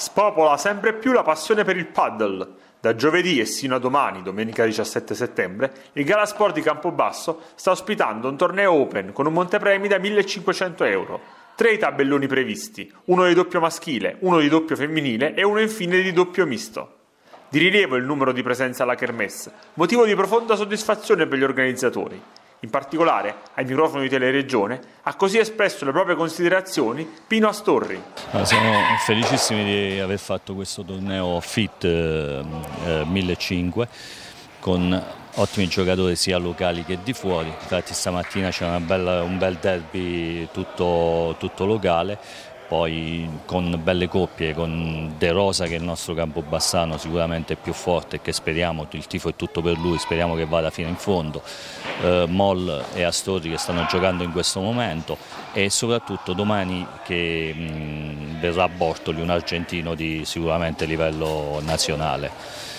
spopola sempre più la passione per il paddle. Da giovedì e sino a domani, domenica 17 settembre, il Galasport di Campobasso sta ospitando un torneo open con un montepremi da €1.500. Tre i tabelloni previsti, uno di doppio maschile, uno di doppio femminile e uno infine di doppio misto. Di rilievo il numero di presenze alla kermesse, motivo di profonda soddisfazione per gli organizzatori. In particolare, ai microfoni di Teleregione, ha così espresso le proprie considerazioni Pino Astorri. Siamo felicissimi di aver fatto questo torneo Fit 1500 con ottimi giocatori sia locali che di fuori. Infatti stamattina c'è un bel derby tutto locale, poi con belle coppie, con De Rosa che è il nostro campobassano sicuramente più forte e che speriamo, il tifo è tutto per lui, speriamo che vada fino in fondo, Moll e Astorri che stanno giocando in questo momento, e soprattutto domani che verrà Bortoli, un argentino di sicuramente livello nazionale.